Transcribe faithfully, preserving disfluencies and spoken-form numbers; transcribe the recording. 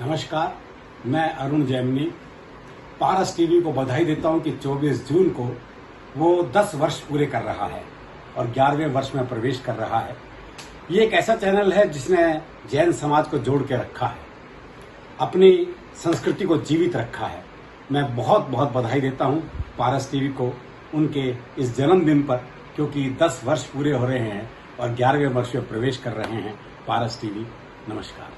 नमस्कार, मैं अरुण जैमनी पारस टीवी को बधाई देता हूं कि चौबीस जून को वो दस वर्ष पूरे कर रहा है और ग्यारहवें वर्ष में प्रवेश कर रहा है। ये एक ऐसा चैनल है जिसने जैन समाज को जोड़ के रखा है, अपनी संस्कृति को जीवित रखा है। मैं बहुत बहुत बधाई देता हूं पारस टीवी को उनके इस जन्मदिन पर, क्योंकि दस वर्ष पूरे हो रहे हैं और ग्यारहवें वर्ष में प्रवेश कर रहे हैं पारस टीवी। नमस्कार।